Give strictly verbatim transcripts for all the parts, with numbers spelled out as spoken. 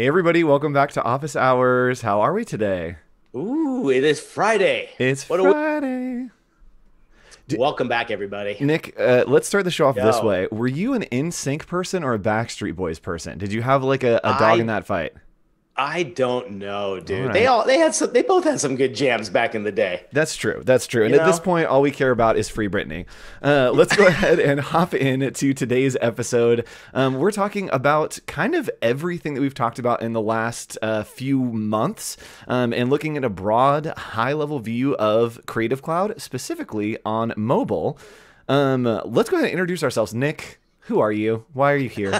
Hey everybody, welcome back to Office Hours. How are we today? Ooh, it is Friday. It's what Friday. Do, welcome back everybody. Nick, uh, let's start the show off Yo. this way. Were you an NSYNC person or a Backstreet Boys person? Did you have like a, a dog I, in that fight? I don't know, dude. All right. They all they had some, they both had some good jams back in the day. That's true. That's true. And you at know? this point, all we care about is Free Britney. Uh, let's go ahead and hop in to today's episode. Um, we're talking about kind of everything that we've talked about in the last uh, few months, um, and looking at a broad, high-level view of Creative Cloud, specifically on mobile. Um, let's go ahead and introduce ourselves, Nick. Who are you? Why are you here?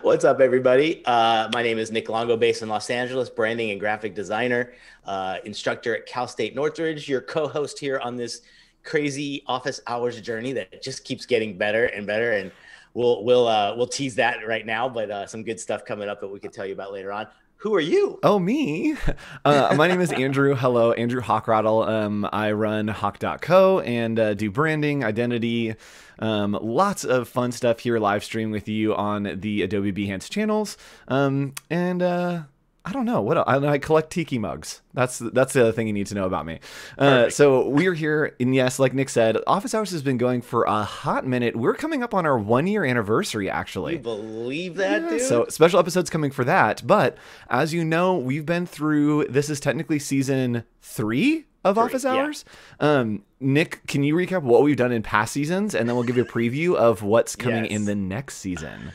What's up, everybody? Uh, my name is Nick Longo, based in Los Angeles, branding and graphic designer, uh, instructor at Cal State Northridge, your co-host here on this crazy office hours journey that just keeps getting better and better. And we'll, we'll, uh, we'll tease that right now, but uh, some good stuff coming up that we can tell you about later on. Who are you? Oh, me. Uh, my name is Andrew. Hello, Andrew Hochradel. Um, I run Hoch dot co and uh, do branding, identity, um, lots of fun stuff here live stream with you on the Adobe Behance channels. Um, and uh, I don't know what else. I, I collect tiki mugs. That's that's the other thing you need to know about me. Uh, so we're here, and yes, like Nick said, Office Hours has been going for a hot minute. We're coming up on our one-year anniversary, actually. Can you believe that, yeah, dude? So special episodes coming for that. But as you know, we've been through. This is technically season three of three, Office Hours. Yeah. Um, Nick, can you recap what we've done in past seasons, and then we'll give you a preview of what's coming yes. in the next season.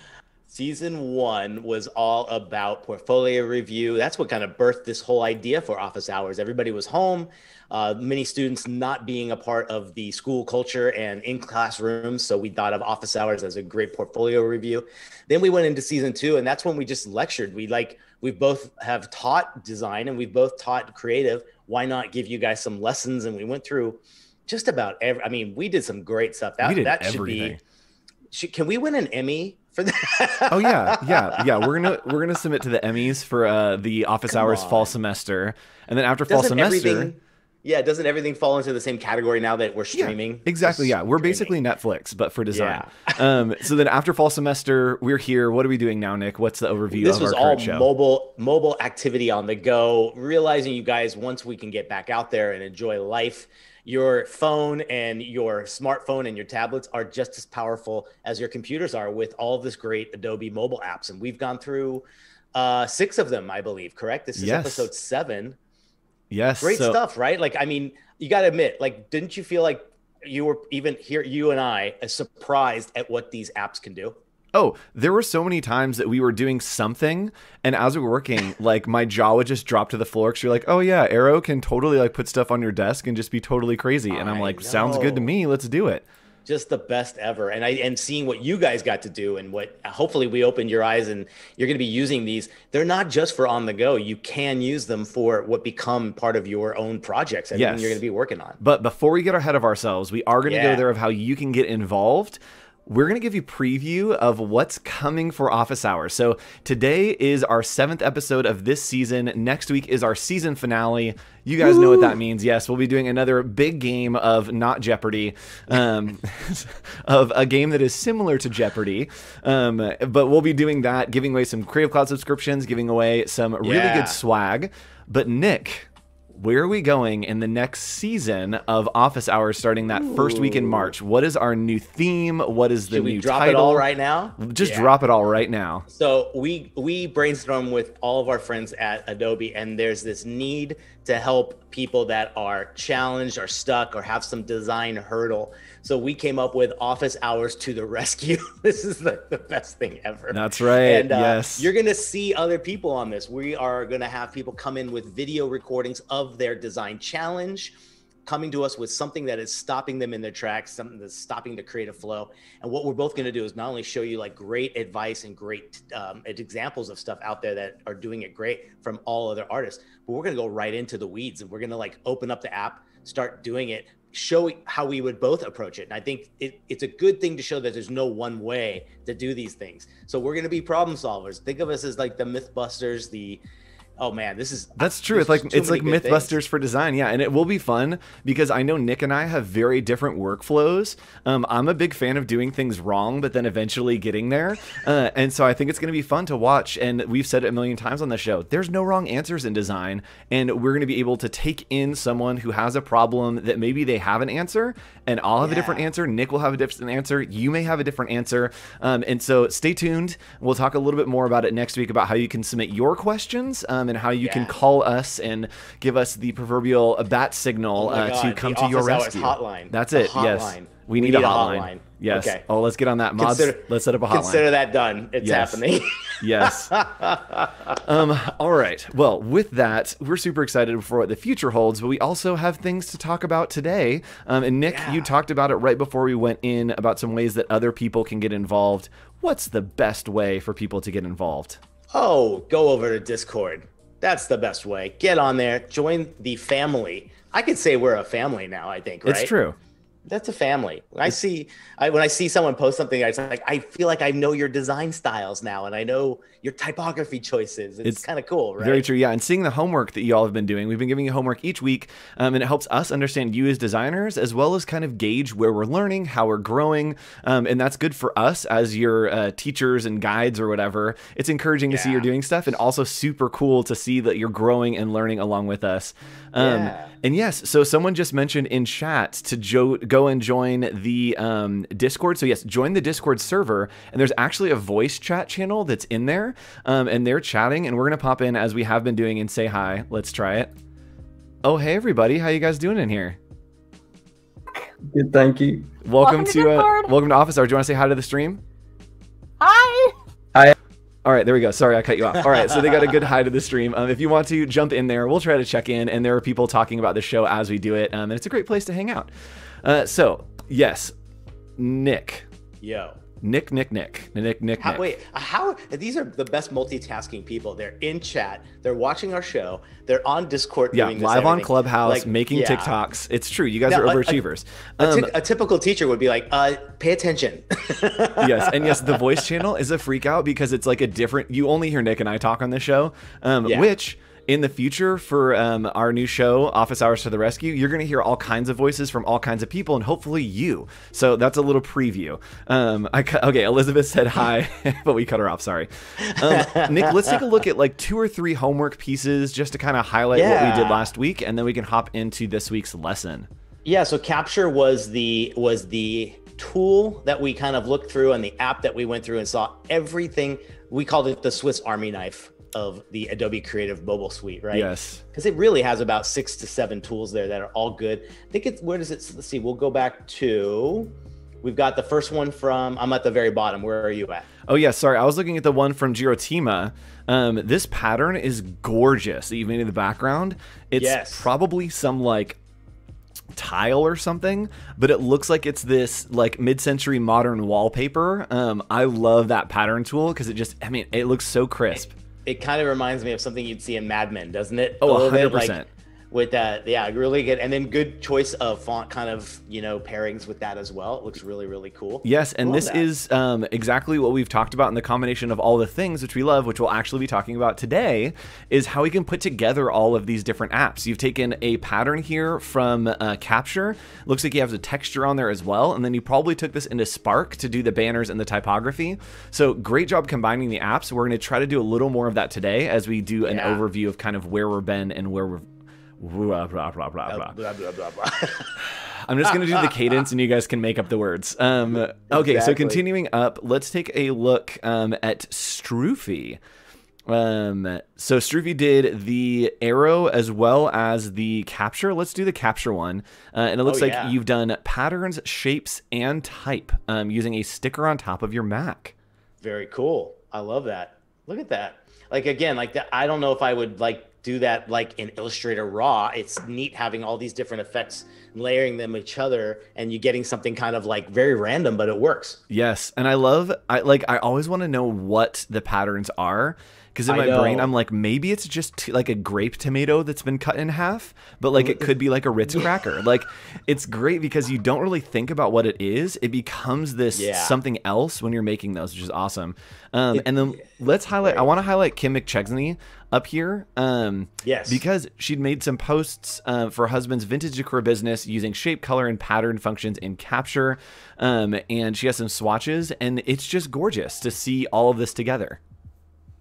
Season one was all about portfolio review. That's what kind of birthed this whole idea for Office Hours. Everybody was home, uh, many students not being a part of the school culture and in classrooms. So we thought of Office Hours as a great portfolio review. Then we went into season two, and that's when we just lectured. We like, we both have taught design and we've both taught creative. Why not give you guys some lessons? And we went through just about every, I mean, we did some great stuff. That, we did that everything. should be, should, can we win an Emmy? Oh yeah, yeah, yeah. We're gonna we're gonna submit to the Emmys for uh, the Office Come Hours on. fall semester, and then after doesn't fall semester, yeah, doesn't everything fall into the same category now that we're streaming? Yeah, exactly. We're yeah, streaming. We're basically Netflix, but for design. Yeah. um, so then after fall semester, we're here. What are we doing now, Nick? What's the overview? This of was our all show? mobile mobile activity on the go. Realizing you guys, once we can get back out there and enjoy life. Your phone and your smartphone and your tablets are just as powerful as your computers are with all of this great Adobe mobile apps. And we've gone through uh, six of them, I believe, correct? This is yes. episode seven. Yes. Great so stuff, right? Like, I mean, you got to admit, like, didn't you feel like you were even here, you and I, surprised at what these apps can do? Oh, there were so many times that we were doing something, and as we were working, like my jaw would just drop to the floor because you're like, "Oh yeah, Aero can totally like put stuff on your desk and just be totally crazy." And I'm I like, know. "Sounds good to me. Let's do it." Just the best ever, and I and seeing what you guys got to do, and what hopefully we opened your eyes, and you're going to be using these. They're not just for on the go. You can use them for what become part of your own projects and yes. you're going to be working on. But before we get ahead of ourselves, we are going to yeah. go there of how you can get involved. We're going to give you a preview of what's coming for Office Hours. So today is our seventh episode of this season. Next week is our season finale. You guys Woo! know what that means. Yes, we'll be doing another big game of not Jeopardy, um, of a game that is similar to Jeopardy. Um, but we'll be doing that, giving away some Creative Cloud subscriptions, giving away some really yeah. good swag. But Nick, where are we going in the next season of Office Hours starting that Ooh. first week in March? What is our new theme? What is the Should new we drop title? Drop it all right now? Just yeah. drop it all right now. So we we brainstorm with all of our friends at Adobe, and there's this need to help people that are challenged or stuck or have some design hurdle. So we came up with Office Hours to the rescue. This is like the best thing ever. That's right. And uh, yes. you're going to see other people on this. We are going to have people come in with video recordings of their design challenge, coming to us with something that is stopping them in their tracks, something that's stopping the creative flow. And what we're both going to do is not only show you like great advice and great um, examples of stuff out there that are doing it great from all other artists, but we're going to go right into the weeds, and we're going to like open up the app, start doing it, show how we would both approach it. And I think it, it's a good thing to show that there's no one way to do these things. So we're going to be problem solvers. Think of us as like the Mythbusters, the oh man, this is that's true. It's like it's like Mythbusters for design, yeah. And it will be fun because I know Nick and I have very different workflows. Um, I'm a big fan of doing things wrong, but then eventually getting there. Uh, and so I think it's going to be fun to watch. And we've said it a million times on the show. There's no wrong answers in design, and we're going to be able to take in someone who has a problem that maybe they have an answer, and I'll have yeah. a different answer. Nick will have a different answer. You may have a different answer. Um, and so stay tuned. We'll talk a little bit more about it next week about how you can submit your questions um, and how you yeah. can call us and give us the proverbial bat signal oh uh, to come the to your rescue. Hotline. That's it. Hotline. Yes. We, we need, need a hotline. hotline. Yes. Okay. Oh, let's get on that. Mods, consider, let's set up a hotline. Consider that done. It's yes. happening. yes. Um, all right. Well, with that, we're super excited for what the future holds, but we also have things to talk about today. Um, and Nick, yeah. you talked about it right before we went in about some ways that other people can get involved. What's the best way for people to get involved? Oh, go over to Discord. That's the best way. Get on there. Join the family. I could say we're a family now, I think, right? It's true. That's a family. When I see, I, when I see someone post something, I like, I feel like I know your design styles now, and I know your typography choices. It's, it's kind of cool, right? Very true, yeah. And seeing the homework that you all have been doing, we've been giving you homework each week, um, and it helps us understand you as designers, as well as kind of gauge where we're learning, how we're growing, um, and that's good for us as your uh, teachers and guides or whatever. It's encouraging to yeah. see you're doing stuff, and also super cool to see that you're growing and learning along with us. Um, yeah. And yes, so someone just mentioned in chat to jo go. Go and join the um, Discord. So yes, join the Discord server, and there's actually a voice chat channel that's in there, um, and they're chatting, and we're gonna pop in as we have been doing and say hi. Let's try it. Oh, hey everybody, how you guys doing in here? Good, thank you. Welcome, welcome to, to uh, welcome to Office Hour. Do you want to say hi to the stream? Hi. Hi. All right, there we go. Sorry, I cut you off. All right, so they got a good hi to the stream. Um, if you want to jump in there, we'll try to check in, and there are people talking about the show as we do it, um, and it's a great place to hang out. Uh, so yes, Nick. Yo. Nick, Nick, Nick, Nick, Nick, how, Nick. Wait, how, these are the best multitasking people. They're in chat, they're watching our show, they're on Discord. Yeah, doing live this, on Clubhouse, like, making yeah. TikToks. It's true, you guys now, are overachievers. A, um, a, a typical teacher would be like, uh, pay attention. yes, and yes, the voice channel is a freak out because it's like a different, you only hear Nick and I talk on this show, um, yeah. which... in the future for um, our new show, Office Hours to the Rescue, you're going to hear all kinds of voices from all kinds of people, and hopefully you. So that's a little preview. Um, I okay, Elizabeth said hi, but we cut her off. Sorry. Um, Nick, let's take a look at like two or three homework pieces just to kind of highlight yeah. what we did last week, and then we can hop into this week's lesson. Yeah, so Capture was the was the tool that we kind of looked through, and the app that we went through and saw everything. We called it the Swiss Army knife of the Adobe Creative Mobile Suite, right? Yes. Because it really has about six to seven tools there that are all good. I think it's, where does it, let's see, we'll go back to, we've got the first one from, I'm at the very bottom, where are you at? Oh yeah, sorry, I was looking at the one from Girotima. Um, this pattern is gorgeous, even in the background. It's yes. probably some like tile or something, but it looks like it's this like mid-century modern wallpaper. Um, I love that pattern tool because it just, I mean, it looks so crisp. It, It kind of reminds me of something you'd see in Mad Men, doesn't it? Oh, a little bit, like, with that, yeah, really good. And then good choice of font kind of, you know, pairings with that as well. It looks really, really cool. Yes, and this that. is um, exactly what we've talked about in the combination of all the things which we love, which we'll actually be talking about today, is how we can put together all of these different apps. You've taken a pattern here from uh, Capture. Looks like you have the texture on there as well. And then you probably took this into Spark to do the banners and the typography. So great job combining the apps. We're going to try to do a little more of that today as we do an yeah. overview of kind of where we've been and where we've Blah, blah, blah, blah, blah. I'm just going to do the cadence and you guys can make up the words. Um, okay, exactly. So continuing up, let's take a look um, at Strufi. Um, so Strufi did the Aero as well as the Capture. Let's do the Capture one. Uh, and it looks oh, like yeah. you've done patterns, shapes, and type um, using a sticker on top of your Mac. Very cool. I love that. Look at that. Like, again, like that. I don't know if I would like do that like in Illustrator Raw. It's neat having all these different effects, layering them each other, and you getting something kind of like very random, but it works. Yes, and I love, I like, I always want to know what the patterns are, Because in I my know. brain, I'm like, maybe it's just t like a grape tomato that's been cut in half, but like it could be like a Ritz cracker. Like, it's great because you don't really think about what it is. It becomes this yeah. something else when you're making those, which is awesome. Um, it, and then let's highlight, right. I want to highlight Kim McChegney up here. Um, yes. Because she'd made some posts uh, for husband's vintage decor business using shape, color, and pattern functions in Capture. Um, and she has some swatches, and it's just gorgeous to see all of this together.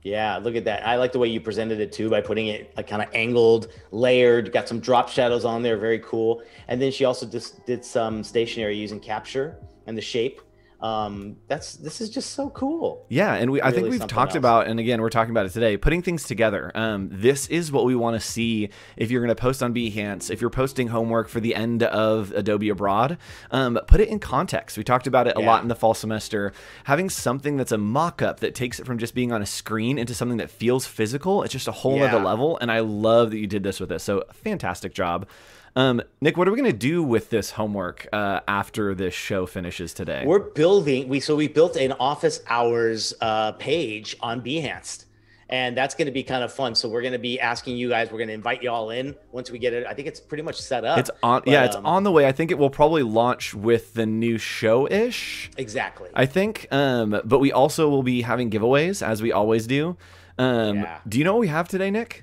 Yeah, look at that. I like the way you presented it too by putting it like kind of angled, layered, got some drop shadows on there, very cool. And then she also just did some stationery using Capture and the shape. Um, that's this is just so cool. Yeah, and we really I think we've talked else. about, and again, we're talking about it today, putting things together. Um, this is what we want to see if you're going to post on Behance, if you're posting homework for the end of Adobe Abroad. Um, put it in context. We talked about it a yeah. lot in the fall semester. Having something that's a mock-up that takes it from just being on a screen into something that feels physical, it's just a whole yeah. other level, and I love that you did this with this. So, fantastic job. Um, Nick, what are we going to do with this homework uh, after this show finishes today? We're building, we so we built an office hours uh, page on Behance, and that's going to be kind of fun. So we're going to be asking you guys, we're going to invite you all in once we get it. I think it's pretty much set up. It's on, but, yeah, it's um, on the way. I think it will probably launch with the new show-ish. Exactly. I think, um, but we also will be having giveaways as we always do. Um, yeah. Do you know what we have today, Nick?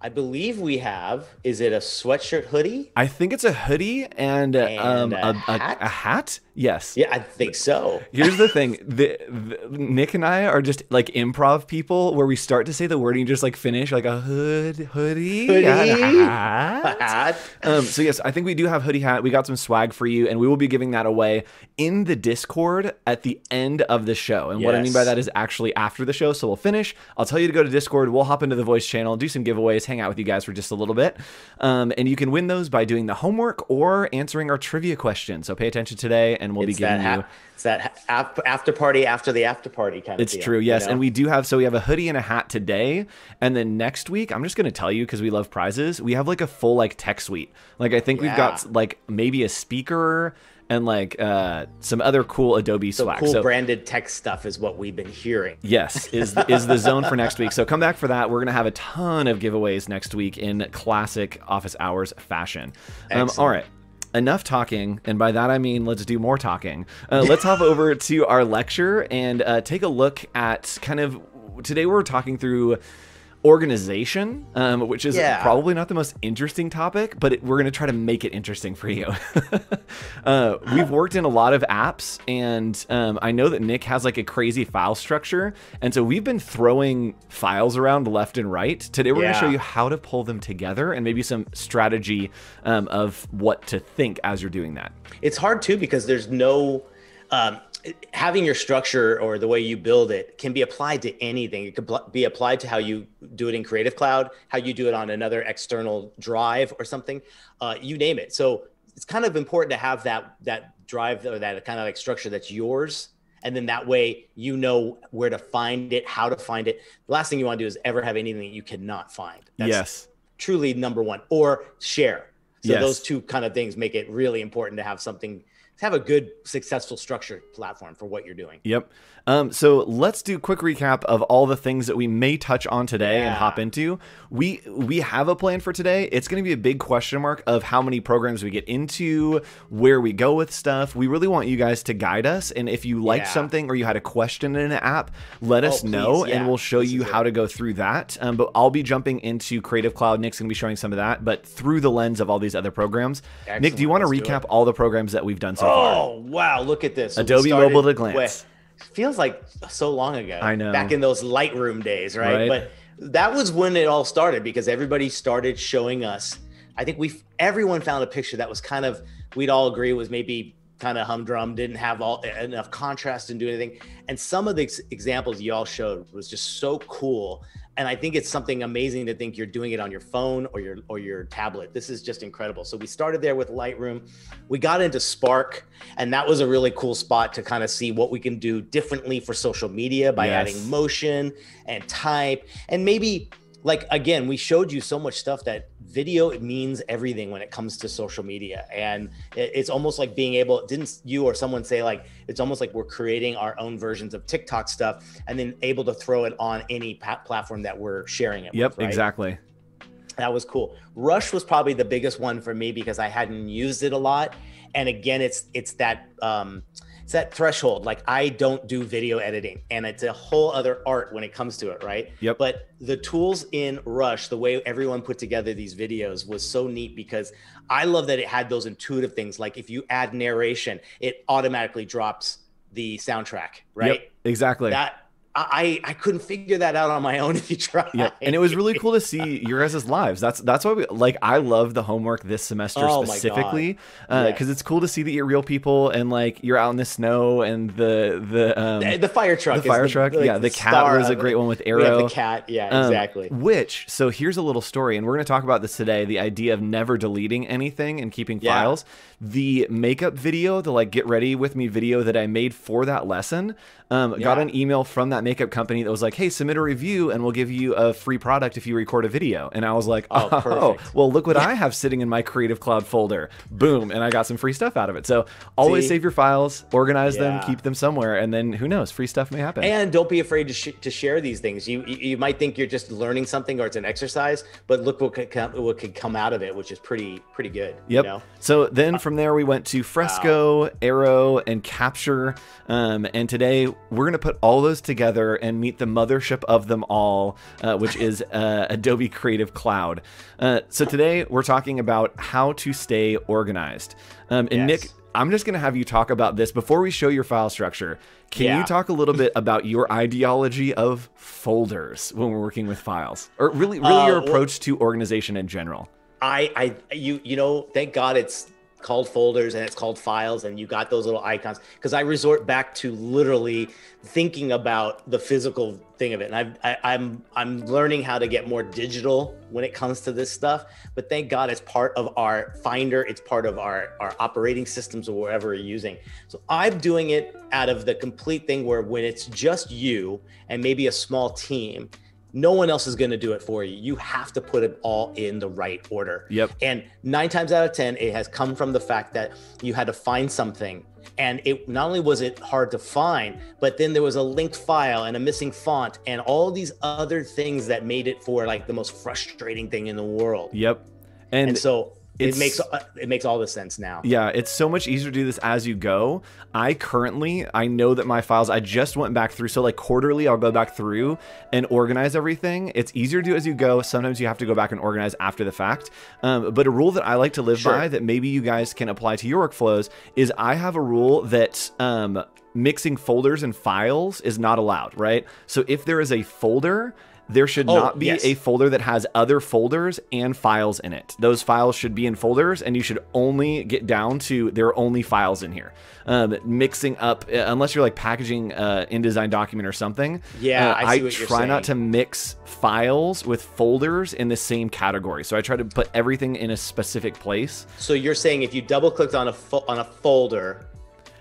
I believe we have, is it a sweatshirt hoodie? I think it's a hoodie and, and um, a, a, hat? A, a hat. Yes. Yeah, I think so. Here's the thing. The, the, Nick and I are just like improv people where we start to say the word and you just like finish like a hood, hoodie, hoodie. Hat. Hat. Um, so yes, I think we do have hoodie hat. We got some swag for you and we will be giving that away in the Discord at the end of the show. And yes. what I mean by that is actually after the show. So we'll finish. I'll tell you to go to Discord. We'll hop into the voice channel, do some giveaways, hang out with you guys for just a little bit. Um, and you can win those by doing the homework or answering our trivia question. So pay attention today and we'll it's be giving you. It's that after party after the after party kind of it's deal. It's true. Yes. You know? And we do have, so we have a hoodie and a hat today. And then next week, I'm just going to tell you, cause we love prizes. We have like a full like tech suite. Like I think yeah. we've got like maybe a speaker and like uh, some other cool Adobe so swag. Cool so branded tech stuff is what we've been hearing. Yes, is the, is the zone for next week. So come back for that. We're gonna have a ton of giveaways next week in classic office hours fashion. Um, all right. Enough talking, and by that I mean let's do more talking. Uh, let's hop over to our lecture and uh, take a look at kind of, today we're talking through organization, um, which is yeah. probably not the most interesting topic, but it, we're going to try to make it interesting for you. uh, we've worked in a lot of apps, and um, I know that Nick has like a crazy file structure, and so we've been throwing files around left and right. Today we're yeah. going to show you how to pull them together and maybe some strategy um, of what to think as you're doing that. It's hard too because there's no... Um, having your structure or the way you build it can be applied to anything. It could be applied to how you do it in Creative Cloud, how you do it on another external drive or something, uh, you name it. So it's kind of important to have that, that drive or that kind of like structure that's yours. And then that way, you know where to find it, how to find it. The last thing you want to do is ever have anything that you cannot find. That's yes. truly number one, or share. So yes. those two kind of things make it really important to have something have a good, successful structured platform for what you're doing. Yep. Um, so let's do a quick recap of all the things that we may touch on today yeah. and hop into. We we have a plan for today. It's going to be a big question mark of how many programs we get into, where we go with stuff. We really want you guys to guide us. And if you liked yeah. something or you had a question in an app, let oh, us please. know yeah. and we'll show this you how to go through that. Um, but I'll be jumping into Creative Cloud. Nick's going to be showing some of that, but through the lens of all these other programs. Excellent. Nick, do you want to recap all the programs that we've done so far? Oh, wow. Look at this. Adobe Mobile at a glance. With, feels like so long ago. I know. Back in those Lightroom days, right? right? But that was when it all started because everybody started showing us. I think we everyone found a picture that was kind of, we'd all agree was maybe kind of humdrum, didn't have all enough contrast and do anything. And some of the ex examples y'all showed was just so cool. And I think it's something amazing to think you're doing it on your phone or your or your tablet. This is just incredible. So we started there with Lightroom. We got into Spark, and that was a really cool spot to kind of see what we can do differently for social media by yes. adding motion and type and maybe like, again, we showed you so much stuff that video, it means everything when it comes to social media. And it's almost like being able, didn't you or someone say like, it's almost like we're creating our own versions of TikTok stuff and then able to throw it on any platform that we're sharing it yep, with, right? Exactly. That was cool. Rush was probably the biggest one for me because I hadn't used it a lot. And again, it's it's that um, it's that threshold. Like, I don't do video editing, and it's a whole other art when it comes to it, right? Yep. But the tools in Rush, the way everyone put together these videos was so neat because I love that it had those intuitive things. Like, if you add narration, it automatically drops the soundtrack, right? Yep, exactly. That. I, I couldn't figure that out on my own if you tried. Yeah. And it was really cool to see your guys' lives. That's that's why we like I love the homework this semester oh specifically because uh, yes. it's cool to see that you're real people and like you're out in the snow and the the um, the, the fire truck. The fire is truck. The, like, yeah, the, the cat was a great one with Aero. We have the cat. Yeah, exactly. Um, which so here's a little story, and we're going to talk about this today. The idea of never deleting anything and keeping yeah. files. The makeup video, the like get ready with me video that I made for that lesson, um, yeah. got an email from that makeup company that was like, hey, submit a review and we'll give you a free product if you record a video. And I was like, oh, oh well, look what I have sitting in my Creative Cloud folder. Boom. And I got some free stuff out of it. So always See? save your files, organize yeah. them, keep them somewhere. And then who knows, free stuff may happen. And don't be afraid to, sh to share these things. You, you might think you're just learning something or it's an exercise, but look what could come, what could come out of it, which is pretty, pretty good. Yep. You know? So then from there, we went to Fresco, wow. Aero, and Capture. Um, and today we're going to put all those together and meet the mothership of them all, uh, which is uh, Adobe Creative Cloud. Uh, so today we're talking about how to stay organized. Um, and yes. Nick, I'm just going to have you talk about this before we show your file structure. Can yeah. you talk a little bit about your ideology of folders when we're working with files, or really, really uh, your approach to organization in general? I, I, you, you know, thank God it's called folders and it's called files, and you got those little icons, because I resort back to literally thinking about the physical thing of it. And I've, I, I'm I'm learning how to get more digital when it comes to this stuff. But thank God it's part of our Finder. It's part of our, our operating systems or whatever you're using. So I'm doing it out of the complete thing where when it's just you and maybe a small team, no one else is going to do it for you. You have to put it all in the right order. Yep. And nine times out of ten, it has come from the fact that you had to find something. And it not only was it hard to find, but then there was a linked file and a missing font and all these other things that made it for like the most frustrating thing in the world. Yep. And, and so It's, it makes it makes all the sense now. Yeah, it's so much easier to do this as you go. I currently, I know that my files, I just went back through. So like quarterly, I'll go back through and organize everything. It's easier to do as you go. Sometimes you have to go back and organize after the fact. Um, but a rule that I like to live sure. by that maybe you guys can apply to your workflows is I have a rule that um, mixing folders and files is not allowed, right? So if there is a folder, there should oh, not be yes. a folder that has other folders and files in it. Those files should be in folders, and you should only get down to there are only files in here. Um, mixing up, unless you're like packaging uh, InDesign document or something. Yeah, uh, I, see I what try you're saying. Not to mix files with folders in the same category. So I try to put everything in a specific place. So you're saying if you double clicked on a fo on a folder,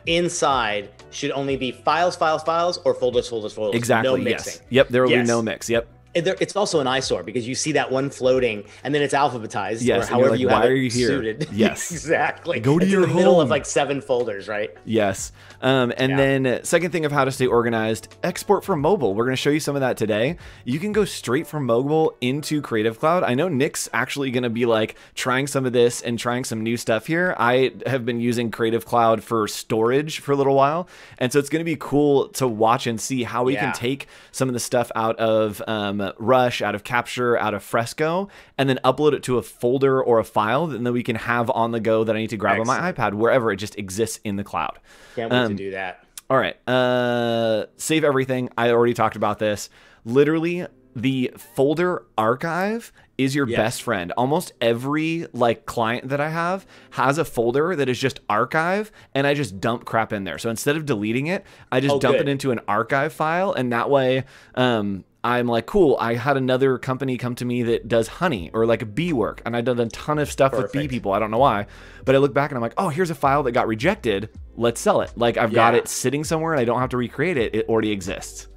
inside should only be files, files, files, or folders, folders, folders. Exactly. No mixing. Yes. Yep. There will yes. be no mix. Yep. It's also an eyesore because you see that one floating and then it's alphabetized yes, or however like, you have it you suited. Yes, exactly. Go to it's your in the home. Middle of like seven folders, right? Yes. Um, and yeah. then second thing of how to stay organized, export from mobile. We're going to show you some of that today. You can go straight from mobile into Creative Cloud. I know Nick's actually going to be like trying some of this and trying some new stuff here. I have been using Creative Cloud for storage for a little while. And so it's going to be cool to watch and see how we yeah. can take some of the stuff out of um, Rush, out of Capture, out of Fresco, and then upload it to a folder or a file that then we can have on the go that I need to grab Excellent. On my iPad, wherever it just exists in the cloud. Can't wait um, to do that. All right. Uh, save everything. I already talked about this. Literally, the folder archive is your yes. best friend. Almost every like client that I have has a folder that is just archive, and I just dump crap in there. So instead of deleting it, I just oh, dump good. It into an archive file, and that way... Um, I'm like, cool, I had another company come to me that does honey or like bee work. And I've done a ton of stuff Perfect. With bee people. I don't know why, but I look back and I'm like, oh, here's a file that got rejected. Let's sell it. Like I've yeah. got it sitting somewhere and I don't have to recreate it. It already exists.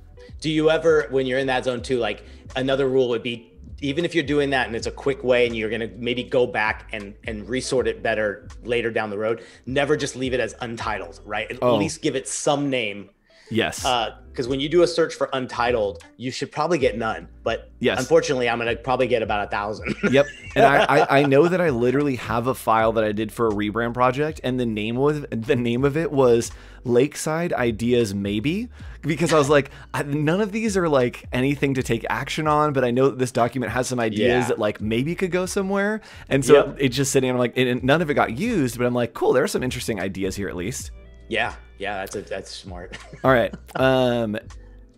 Do you ever, when you're in that zone too, like another rule would be even if you're doing that and it's a quick way and you're going to maybe go back and, and resort it better later down the road, never just leave it as untitled, right? At oh. least give it some name. Yes. Because uh, when you do a search for untitled, you should probably get none. But yes. unfortunately, I'm going to probably get about a thousand. Yep. And I, I, I know that I literally have a file that I did for a rebrand project, and the name was the name of it was Lakeside Ideas Maybe, because I was like, none of these are like anything to take action on, but I know that this document has some ideas yeah. that like maybe could go somewhere. And so yep. it's just sitting. And I'm like, and none of it got used, but I'm like, cool. There are some interesting ideas here at least. Yeah. Yeah, that's a, that's smart. All right. Um,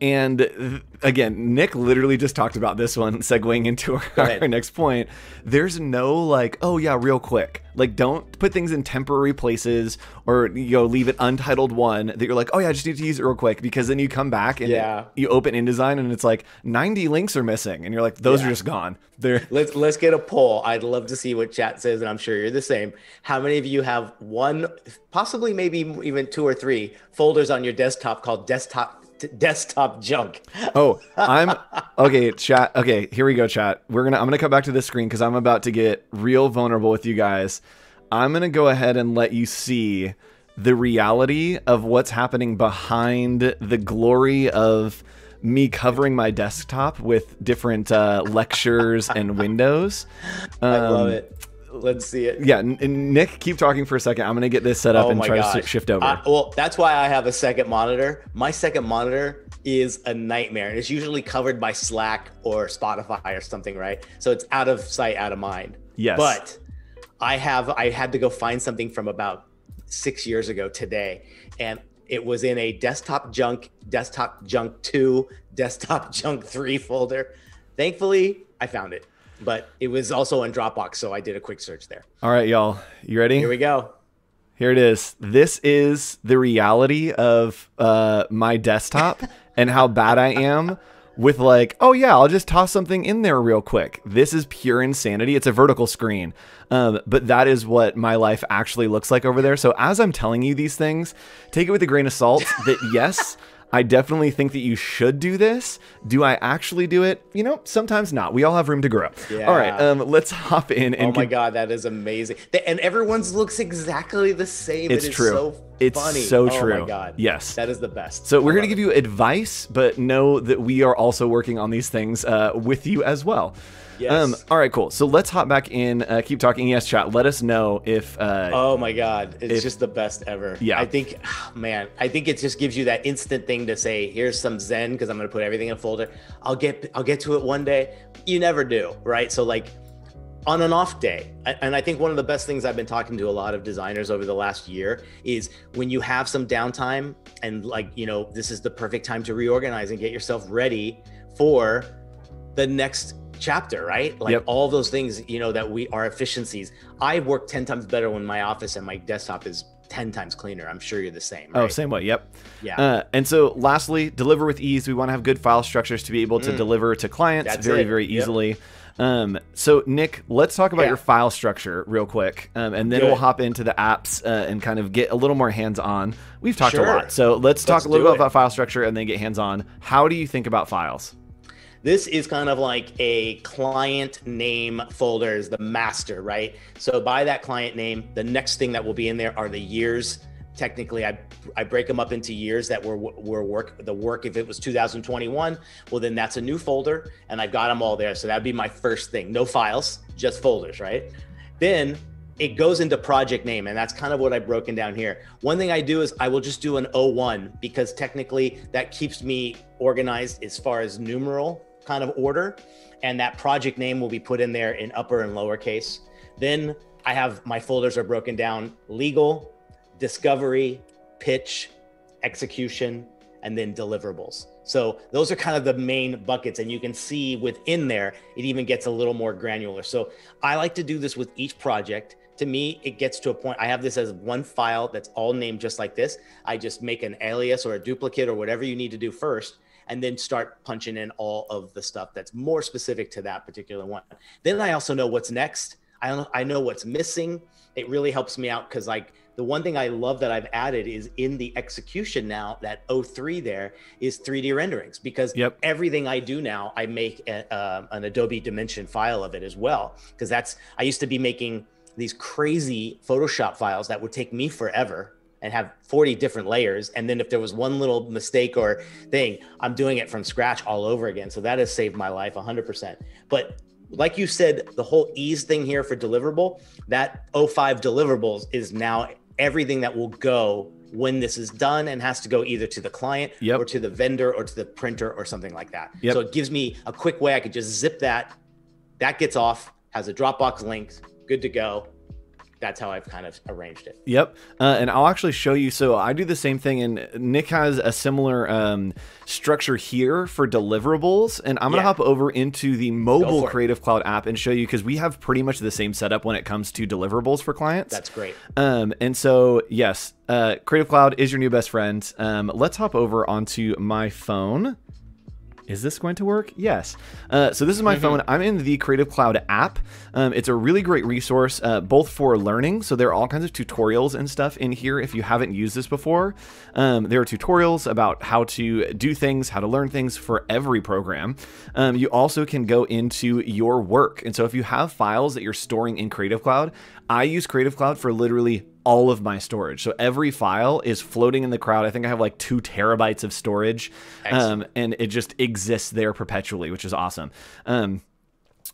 and again, Nick literally just talked about this one, segueing into our, our next point. There's no like, oh yeah, real quick. Like, don't put things in temporary places or, you know, leave it untitled one that you're like, oh yeah, I just need to use it real quick, because then you come back and yeah. you open InDesign and it's like ninety links are missing. And you're like, those yeah. are just gone. They're let's, let's get a poll. I'd love to see what chat says. And I'm sure you're the same. How many of you have one, possibly maybe even two or three folders on your desktop called desktop desktop junk? Oh, I'm okay, chat. Okay, here we go, chat. We're gonna I'm gonna come back to this screen because I'm about to get real vulnerable with you guys. I'm gonna go ahead and let you see the reality of what's happening behind the glory of me covering my desktop with different uh, lectures and windows. Um, I love it. Let's see it. Yeah, and Nick, keep talking for a second. I'm gonna get this set up oh and try gosh. to shift over. I, well, that's why I have a second monitor. My second monitor is a nightmare, and it's usually covered by Slack or Spotify or something, right? So it's out of sight, out of mind. Yes. But I have I had to go find something from about six years ago today, and it was in a desktop junk, desktop junk two, desktop junk three folder. Thankfully, I found it. But it was also on Dropbox, so I did a quick search there. All right, y'all. You ready? Here we go. Here it is. This is the reality of uh, my desktop and how bad I am with like, oh, yeah, I'll just toss something in there real quick. This is pure insanity. It's a vertical screen. Um, but that is what my life actually looks like over there. So as I'm telling you these things, take it with a grain of salt that, yes, I definitely think that you should do this. Do I actually do it? You know, sometimes not. We all have room to grow. Yeah. All right, um, let's hop in. And oh my God, that is amazing. And everyone's looks exactly the same. It's it is true. So it's funny. so true. Oh my God. Yes. That is the best. So we're going to give you advice, but know that we are also working on these things uh, with you as well. Yes. Um, all right, cool. So let's hop back in. Uh, keep talking. Yes, chat. Let us know if. Uh, oh my God, it's if, just the best ever. Yeah. I think, man, I think it just gives you that instant thing to say, "Here's some zen," because I'm gonna put everything in a folder. I'll get, I'll get to it one day. You never do, right? So like, on an off day, and I think one of the best things I've been talking to a lot of designers over the last year is when you have some downtime and like, you know, this is the perfect time to reorganize and get yourself ready for the next chapter, right? Like yep. all those things, you know, that we are efficiencies. I work ten times better when my office and my desktop is ten times cleaner. I'm sure you're the same. Right? Oh, same way. Yep. Yeah. Uh, and so lastly, deliver with ease. We want to have good file structures to be able to mm. deliver to clients That's very, it. very easily. Yep. Um, so Nick, let's talk about yeah. your file structure real quick. Um, and then good. we'll hop into the apps uh, and kind of get a little more hands-on. We've talked sure. a lot. So let's, let's talk a little bit about file structure and then get hands-on. How do you think about files? This is kind of like a client name folder is the master, right? So by that client name, the next thing that will be in there are the years. Technically, I I break them up into years that were were work the work. If it was two thousand twenty-one, well then that's a new folder, and I've got them all there. So that'd be my first thing. No files, just folders, right? Then it goes into project name, and that's kind of what I've broken down here. One thing I do is I will just do an oh one because technically that keeps me organized as far as numeral kind of order, and that project name will be put in there in upper and lowercase. Then I have my folders are broken down: legal, discovery, pitch, execution, and then deliverables. So those are kind of the main buckets, and you can see within there, it even gets a little more granular. So I like to do this with each project. To me, it gets to a point, I have this as one file that's all named just like this. I just make an alias or a duplicate or whatever you need to do first, and then start punching in all of the stuff that's more specific to that particular one. Then I also know what's next. I, I know what's missing. It really helps me out because like The one thing I love that I've added is in the execution now, that oh three there is three D renderings, because yep. everything I do now, I make a, uh, an Adobe Dimension file of it as well. Because that's, I used to be making these crazy Photoshop files that would take me forever and have forty different layers. And then if there was one little mistake or thing, I'm doing it from scratch all over again. So that has saved my life one hundred percent. But like you said, the whole ease thing here for deliverable, that oh five deliverables is now everything that will go when this is done and has to go either to the client yep. or to the vendor or to the printer or something like that. Yep. So it gives me a quick way. I could just zip that, that gets off, has a Dropbox link, good to go. That's how I've kind of arranged it. Yep. Uh, and I'll actually show you. So I do the same thing, and Nick has a similar um, structure here for deliverables. And I'm going to yeah. hop over into the mobile Creative Cloud app and show you, because we have pretty much the same setup when it comes to deliverables for clients. That's great. Um, and so, yes, uh, Creative Cloud is your new best friend. Um, let's hop over onto my phone. Is this going to work? Yes. Uh, so this is my mm-hmm. phone. I'm in the Creative Cloud app. Um, it's a really great resource, uh, both for learning. So there are all kinds of tutorials and stuff in here. If you haven't used this before, um, there are tutorials about how to do things, how to learn things for every program. Um, you also can go into your work. And so if you have files that you're storing in Creative Cloud, I use Creative Cloud for literally all of my storage. So every file is floating in the cloud. I think I have like two terabytes of storage, um, and it just exists there perpetually, which is awesome. Um,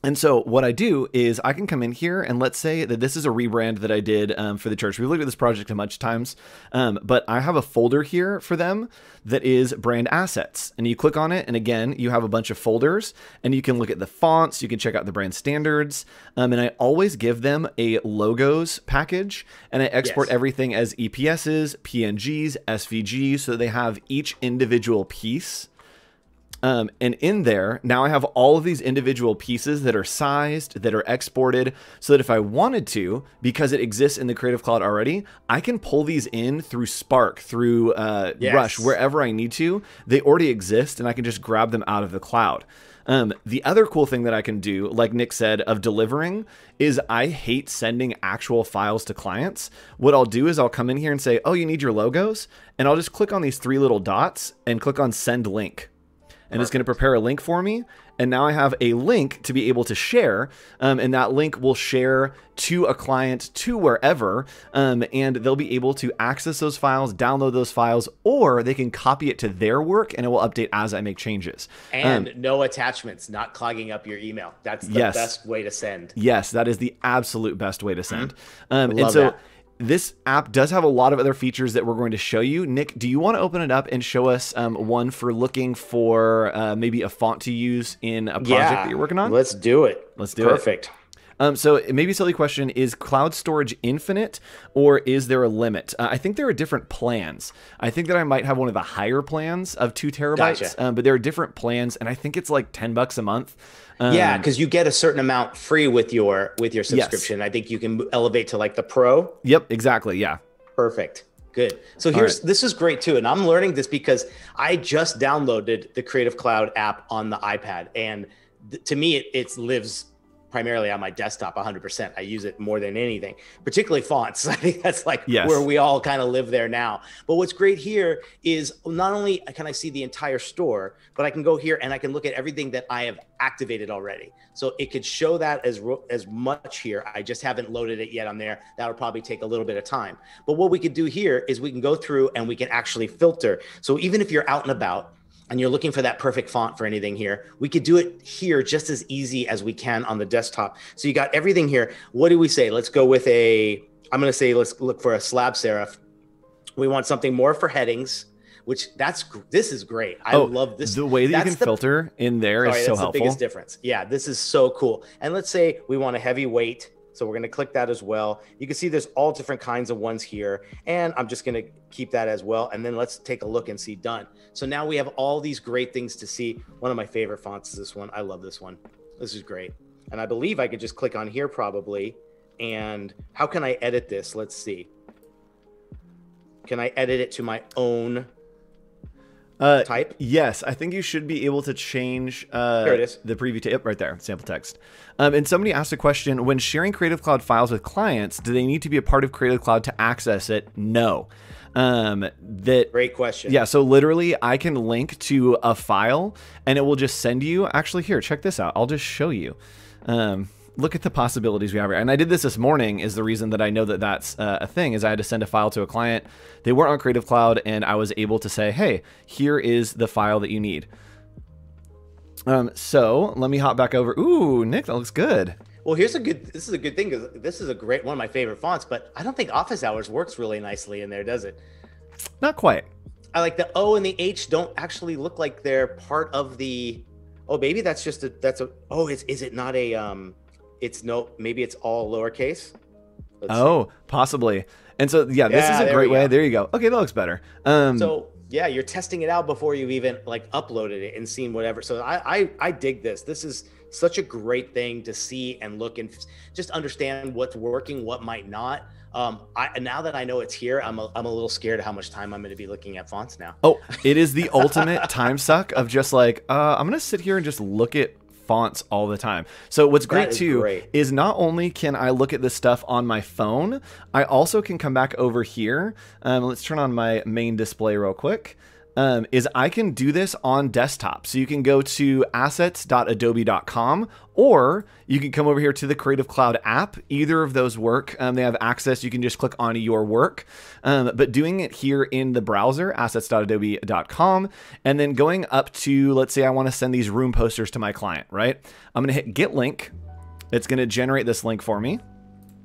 and so what I do is I can come in here, and let's say that this is a rebrand that I did um, for the church. We've looked at this project a bunch of times, um, but I have a folder here for them that is brand assets, and you click on it. And again, you have a bunch of folders, and you can look at the fonts. You can check out the brand standards. Um, and I always give them a logos package, and I export yes. everything as E P Ss, P N Gs, S V Gs, so they have each individual piece. Um, and in there, now I have all of these individual pieces that are sized, that are exported, so that if I wanted to, because it exists in the Creative Cloud already, I can pull these in through Spark, through uh, yes. Rush, wherever I need to. They already exist, and I can just grab them out of the cloud. Um, the other cool thing that I can do, like Nick said, of delivering is I hate sending actual files to clients. What I'll do is I'll come in here and say, oh, you need your logos? And I'll just click on these three little dots and click on send link. And Perfect. It's going to prepare a link for me. And now I have a link to be able to share. Um, and that link will share to a client, to wherever. Um, and they'll be able to access those files, download those files, or they can copy it to their work, and it will update as I make changes. And um, no attachments, not clogging up your email. That's the yes. best way to send. Yes, that is the absolute best way to send. Mm-hmm. um, Love and so that. This app does have a lot of other features that we're going to show you. Nick, do you want to open it up and show us um, one for looking for uh, maybe a font to use in a project yeah, that you're working on? Let's do it. Let's do Perfect. It. Perfect. Um, so maybe a silly question, is cloud storage infinite, or is there a limit? Uh, I think there are different plans. I think that I might have one of the higher plans of two terabytes, gotcha. um, but there are different plans, and I think it's like ten bucks a month. Um, yeah, because you get a certain amount free with your with your subscription. Yes. I think you can elevate to like the pro. Yep, exactly. Yeah. Perfect. Good. So here's right. this is great too, and I'm learning this because I just downloaded the Creative Cloud app on the iPad, and th to me it it lives primarily on my desktop, one hundred percent. I use it more than anything, particularly fonts. I think that's like yes. where we all kind of live there now. But what's great here is not only can I see the entire store, but I can go here and I can look at everything that I have activated already. So it could show that as, as much here. I just haven't loaded it yet on there. That'll probably take a little bit of time. But what we could do here is we can go through and we can actually filter. So even if you're out and about, and you're looking for that perfect font for anything here, we could do it here just as easy as we can on the desktop. So you got everything here. What do we say? Let's go with a, I'm gonna say, let's look for a slab serif. We want something more for headings, which that's, this is great. I oh, love this. The way that that's you can the, filter in there sorry, is so that's helpful. That's the biggest difference. Yeah, this is so cool. And let's say we want a heavy weight. So we're gonna click that as well. You can see there's all different kinds of ones here, and I'm just gonna keep that as well. And then let's take a look and see done. So now we have all these great things to see. One of my favorite fonts is this one. I love this one. This is great. And I believe I could just click on here probably. And how can I edit this? Let's see. Can I edit it to my own? uh, type? Yes, I think you should be able to change uh, there it is. the preview tape right there, sample text. Um, and somebody asked a question, when sharing Creative Cloud files with clients, do they need to be a part of Creative Cloud to access it? No. Um, that great question. Yeah. So literally I can link to a file and it will just send you, actually here, check this out. I'll just show you. Um, look at the possibilities we have here. And I did this this morning is the reason that I know that that's uh, a thing is I had to send a file to a client. They weren't on Creative Cloud and I was able to say, hey, here is the file that you need. Um, so let me hop back over. Ooh, Nick, that looks good. Well, here's a good, this is a good thing because this is a great, one of my favorite fonts, but I don't think office hours works really nicely in there, does it? Not quite. I like the O and the H don't actually look like they're part of the, oh, maybe that's just a, that's a, oh, it's, is it not a, um, it's no, maybe it's all lowercase. Let's oh, see. possibly. And so, yeah, this yeah, is a great way. Go. There you go. Okay. That looks better. Um, so yeah, you're testing it out before you've even like uploaded it and seen whatever. So I, I, I dig this. This is such a great thing to see and look and just understand what's working, what might not. Um, I, now that I know it's here, I'm a, I'm a little scared of how much time I'm going to be looking at fonts now. Oh, it is the ultimate time suck of just like, uh, I'm going to sit here and just look at fonts all the time. So what's great is too great. is not only can I look at this stuff on my phone, I also can come back over here. Um, let's turn on my main display real quick. Um, is I can do this on desktop. So you can go to assets dot adobe dot com or you can come over here to the Creative Cloud app. Either of those work. Um, they have access. You can just click on your work. Um, but doing it here in the browser, assets dot adobe dot com, and then going up to, let's say I want to send these room posters to my client, right? I'm going to hit get link. It's going to generate this link for me.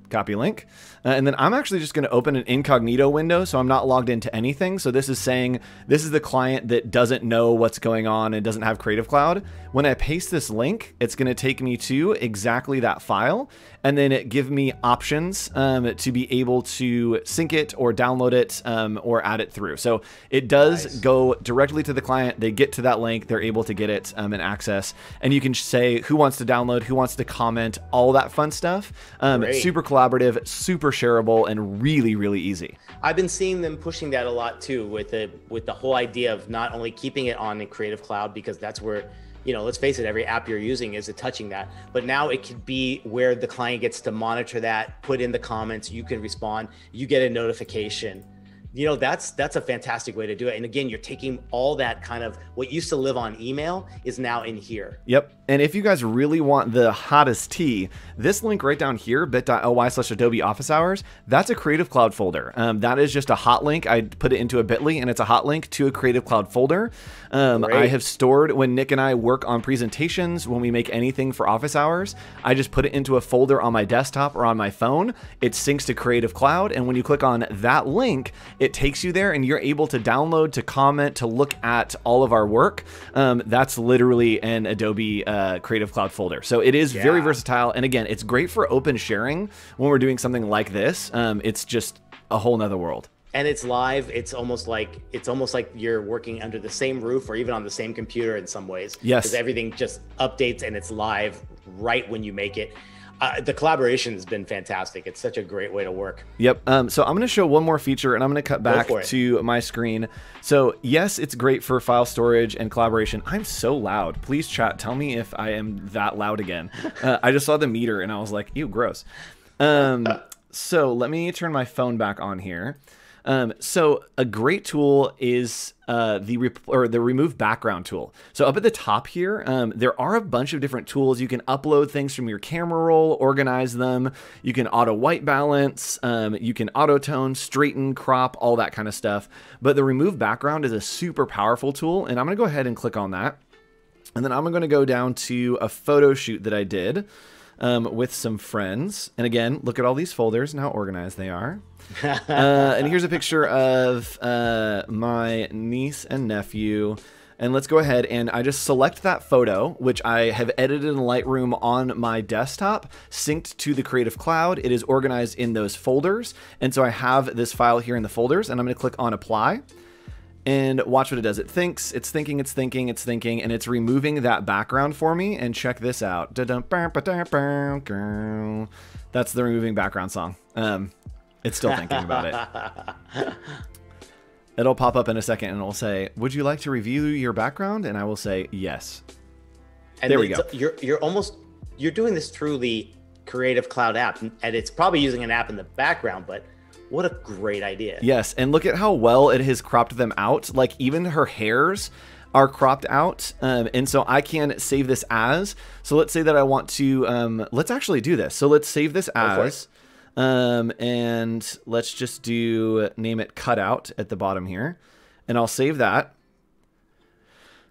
Copy link. Uh, and then I'm actually just going to open an incognito window. So I'm not logged into anything. So this is saying, this is the client that doesn't know what's going on and doesn't have Creative Cloud. When I paste this link, it's going to take me to exactly that file. And then it give me options um, to be able to sync it or download it um, or add it through. So it does nice. go directly to the client. They get to that link. They're able to get it um, and access. And you can say who wants to download, who wants to comment, all that fun stuff. Um, super collaborative, super shareable, and really, really easy. I've been seeing them pushing that a lot too with the, with the whole idea of not only keeping it on the Creative Cloud, because that's where, you know, let's face it, every app you're using is touching that, but now it could be where the client gets to monitor that, put in the comments, you can respond, you get a notification. You know, that's, that's a fantastic way to do it. And again, you're taking all that kind of what used to live on email is now in here. Yep. And if you guys really want the hottest tea, this link right down here, bit dot l y slash Adobe office hours, that's a Creative Cloud folder. Um, that is just a hot link. I put it into a bit dot l y and it's a hot link to a Creative Cloud folder. Um, I have stored when Nick and I work on presentations, when we make anything for office hours, I just put it into a folder on my desktop or on my phone. It syncs to Creative Cloud. And when you click on that link, it takes you there and you're able to download, to comment, to look at all of our work. Um, that's literally an Adobe uh, Creative Cloud folder. So it is yeah. very versatile. And again, it's great for open sharing when we're doing something like this. Um, it's just a whole nother world. And it's live. It's almost like it's almost like you're working under the same roof or even on the same computer in some ways. Yes. Because everything just updates and it's live right when you make it. Uh, the collaboration has been fantastic. It's such a great way to work. Yep. Um, so I'm going to show one more feature and I'm going to cut back to my screen. So yes, it's great for file storage and collaboration. I'm so loud. Please chat. Tell me if I am that loud again. uh, I just saw the meter and I was like, ew, gross. Um, so let me turn my phone back on here. Um, so a great tool is uh, the rep or the remove background tool. So up at the top here, um, there are a bunch of different tools. You can upload things from your camera roll, organize them. You can auto white balance. Um, you can auto tone, straighten, crop, all that kind of stuff. But the remove background is a super powerful tool. And I'm going to go ahead and click on that. And then I'm going to go down to a photo shoot that I did um, with some friends. And again, look at all these folders and how organized they are. uh, and here's a picture of uh, my niece and nephew. And let's go ahead and I just select that photo, which I have edited in Lightroom on my desktop, synced to the Creative Cloud. It is organized in those folders. And so I have this file here in the folders and I'm going to click on apply. And watch what it does. It thinks, it's thinking, it's thinking, it's thinking, and it's removing that background for me. And check this out. That's the removing background song. Um, it's still thinking about it. It'll pop up in a second and it'll say, would you like to review your background? And I will say, yes. And there we go. You're, you're almost, you're doing this through the Creative Cloud app, and it's probably using an app in the background, but what a great idea. Yes. And look at how well it has cropped them out. Like even her hairs are cropped out. Um, and so I can save this as, so let's say that I want to, um, let's actually do this. So let's save this as, um, and let's just do, name it cutout at the bottom here, and I'll save that.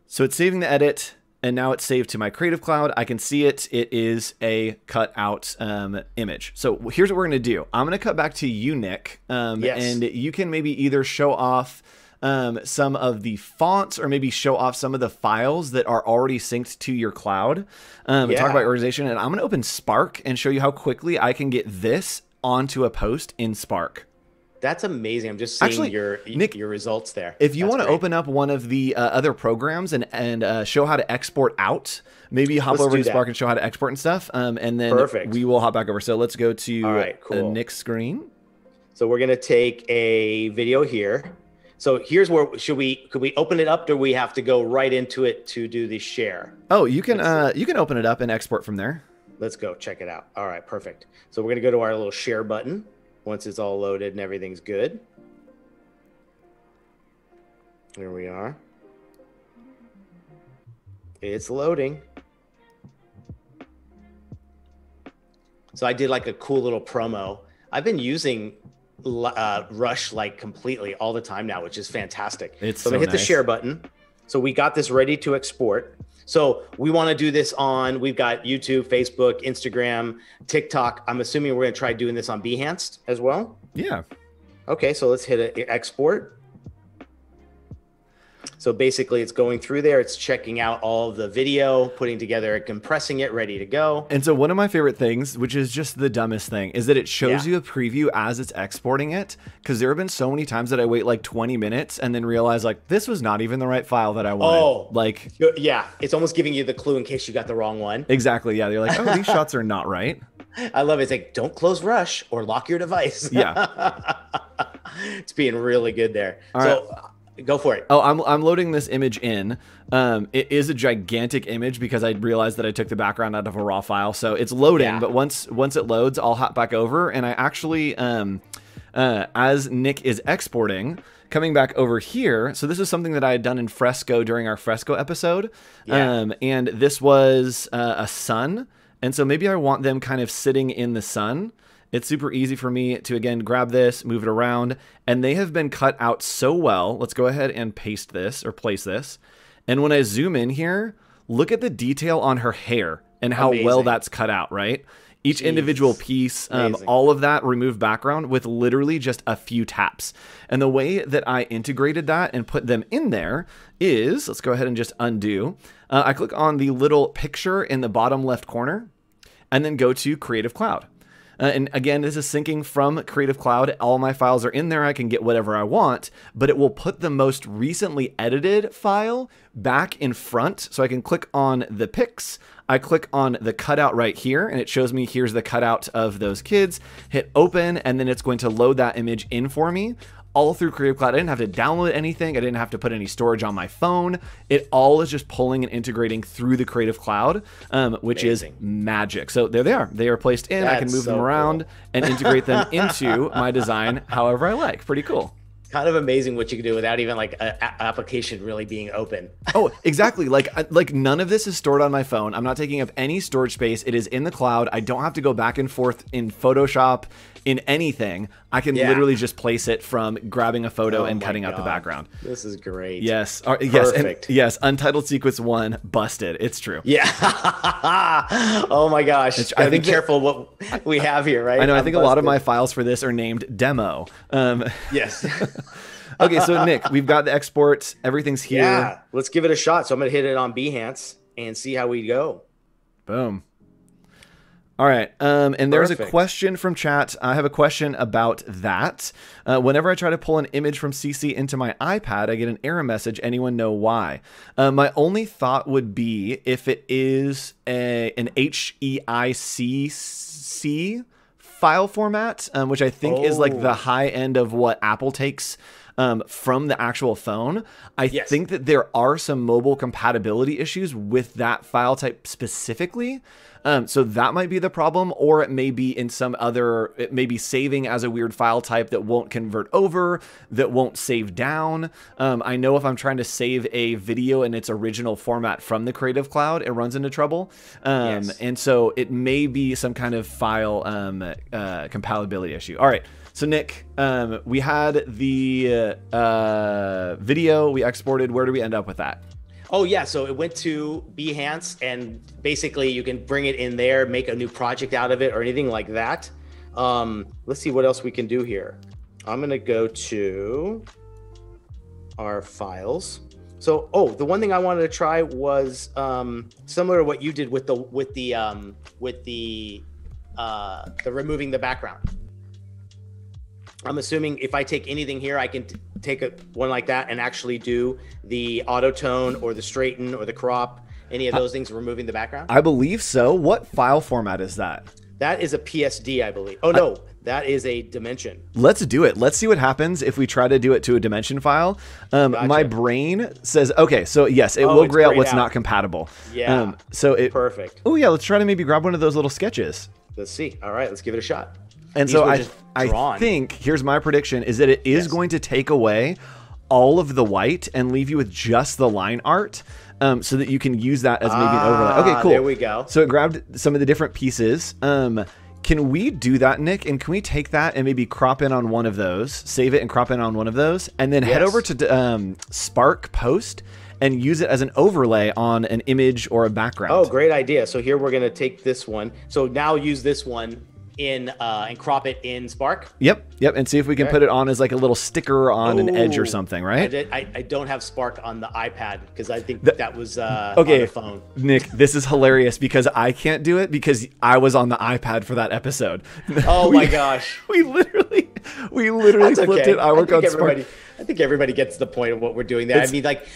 So it's saving the edit. And now it's saved to my Creative Cloud. I can see it. It is a cut out um, image. So here's what we're going to do. I'm going to cut back to you, Nick. Um, yes. And you can maybe either show off um, some of the fonts or maybe show off some of the files that are already synced to your cloud. Um, yeah. Talk about organization. And I'm going to open Spark and show you how quickly I can get this onto a post in Spark. That's amazing. I'm just seeing Actually, your Nick, your results there. If you That's want to great. Open up one of the uh, other programs and and uh, show how to export out, maybe hop let's over to that. Spark and show how to export and stuff, um, and then Perfect. We will hop back over. So let's go to All right, cool. uh, Nick's screen. So we're gonna take a video here. So here's where should we could we open it up? Do we have to go right into it to do the share? Oh, you can uh, you can open it up and export from there. Let's go check it out. All right, perfect. So we're gonna go to our little share button. Once it's all loaded and everything's good. There we are. It's loading. So I did like a cool little promo. I've been using uh, Rush like completely all the time now, which is fantastic. It's so I'm gonna hit the share button. So we got this ready to export. So we want to do this on, we've got YouTube, Facebook, Instagram, TikTok. I'm assuming we're going to try doing this on Behance as well. Yeah. Okay. So let's hit a, export. So basically it's going through there. It's checking out all of the video, putting together, compressing it, ready to go. And so one of my favorite things, which is just the dumbest thing, is that it shows yeah. you a preview as it's exporting it. Because there have been so many times that I wait like twenty minutes and then realize like this was not even the right file that I wanted. Oh, like, yeah. It's almost giving you the clue in case you got the wrong one. Exactly. Yeah. They're like, oh, these shots are not right. I love it. It's like, don't close Rush or lock your device. Yeah. It's being really good there. All so, right. Go for it. Oh, I'm, I'm loading this image in. Um, it is a gigantic image because I realized that I took the background out of a raw file. So it's loading, yeah. but once once it loads, I'll hop back over. And I actually, um, uh, as Nick is exporting, coming back over here. So this is something that I had done in Fresco during our Fresco episode. Yeah. Um, and this was uh, a sun. And so maybe I want them kind of sitting in the sun. It's super easy for me to, again, grab this, move it around, and they have been cut out so well. Let's go ahead and paste this or place this. And when I zoom in here, look at the detail on her hair and how Amazing. Well that's cut out, right? Each Jeez. Individual piece, um, all of that removed background with literally just a few taps. And the way that I integrated that and put them in there is, let's go ahead and just undo. Uh, I click on the little picture in the bottom left corner and then go to Creative Cloud. Uh, and again, this is syncing from Creative Cloud. All my files are in there. I can get whatever I want, but it will put the most recently edited file back in front. So I can click on the pics. I click on the cutout right here, and it shows me here's the cutout of those kids. Hit open, and then it's going to load that image in for me. All through Creative Cloud. I didn't have to download anything. I didn't have to put any storage on my phone. It all is just pulling and integrating through the Creative Cloud, um, which Amazing. Is magic. So there they are. They are placed in. That's I can move so them around cool. and integrate them into my design however I like. Pretty cool. Kind of amazing what you can do without even like an application really being open. Oh, exactly. Like, like none of this is stored on my phone. I'm not taking up any storage space. It is in the cloud. I don't have to go back and forth in Photoshop, in anything. I can yeah. literally just place it from grabbing a photo oh and cutting God. Out the background. This is great. Yes. Uh, yes. Perfect. And, yes. Untitled sequence one busted. It's true. Yeah. Oh my gosh. It's, I think be careful that, what we have here, right? I know. I'm I think busted. A lot of my files for this are named demo. Um, yes. Okay. So Nick, we've got the exports. Everything's here. Yeah. Let's give it a shot. So I'm going to hit it on Behance and see how we go. Boom. All right. Um, and there's Perfect. A question from chat. I have a question about that. Uh, whenever I try to pull an image from C C into my iPad, I get an error message. Anyone know why? Uh, my only thought would be if it is a, an H E I C C file format, um, which I think oh. is like the high end of what Apple takes um, from the actual phone. I yes. think that there are some mobile compatibility issues with that file type specifically. Um, so that might be the problem, or it may be in some other, it may be saving as a weird file type that won't convert over, that won't save down. Um, I know if I'm trying to save a video in its original format from the Creative Cloud, it runs into trouble. Um, yes. And so it may be some kind of file um, uh, compatibility issue. All right. So Nick, um, we had the uh, video we exported. Where do we end up with that? Oh yeah, so it went to Behance, and basically you can bring it in there, make a new project out of it or anything like that. Um, let's see what else we can do here. I'm gonna go to our files. So, oh, the one thing I wanted to try was um, similar to what you did with the with the um, with the uh, the removing the background. I'm assuming if I take anything here, I can t take a, one like that and actually do the auto tone or the straighten or the crop, any of those I, things removing the background? I believe so. What file format is that? That is a P S D, I believe. Oh, no. I, that is a dimension. Let's do it. Let's see what happens if we try to do it to a dimension file. Um, gotcha. My brain says, okay, so yes, it oh, will gray out what's out. not compatible. Yeah. Um, so it, Perfect. Oh, yeah. Let's try to maybe grab one of those little sketches. Let's see. All right. Let's give it a shot. And These so I, I think here's my prediction is that it is yes. going to take away all of the white and leave you with just the line art um, so that you can use that as maybe ah, an overlay. Okay, cool. There we go. So it grabbed some of the different pieces. Um, can we do that, Nick? And can we take that and maybe crop in on one of those, save it and crop in on one of those, and then yes. head over to um, Spark Post and use it as an overlay on an image or a background? Oh, great idea. So here we're going to take this one. So now use this one in uh and crop it in Spark. Yep yep and see if we can okay. put it on as like a little sticker on Ooh, an edge or something, right? I, did, I, I don't have Spark on the iPad because I think the, that was uh okay on the phone. Nick, this is hilarious because I can't do it because I was on the iPad for that episode. Oh we, my gosh we literally we literally That's flipped okay. it I work I on Spark. I think everybody gets the point of what we're doing there. It's, I mean, like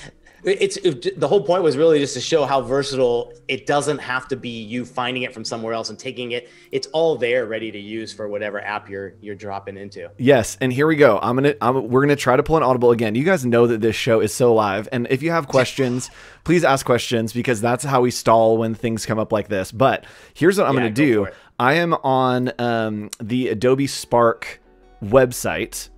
It's it, the whole point was really just to show how versatile it doesn't have to be. You finding it from somewhere else and taking it, it's all there, ready to use for whatever app you're you're dropping into. Yes, and here we go. I'm gonna I'm, we're gonna try to pull an audible again. You guys know that this show is so live, and if you have questions, please ask questions because that's how we stall when things come up like this. But here's what I'm yeah, gonna go do. I am on um, the Adobe Spark website.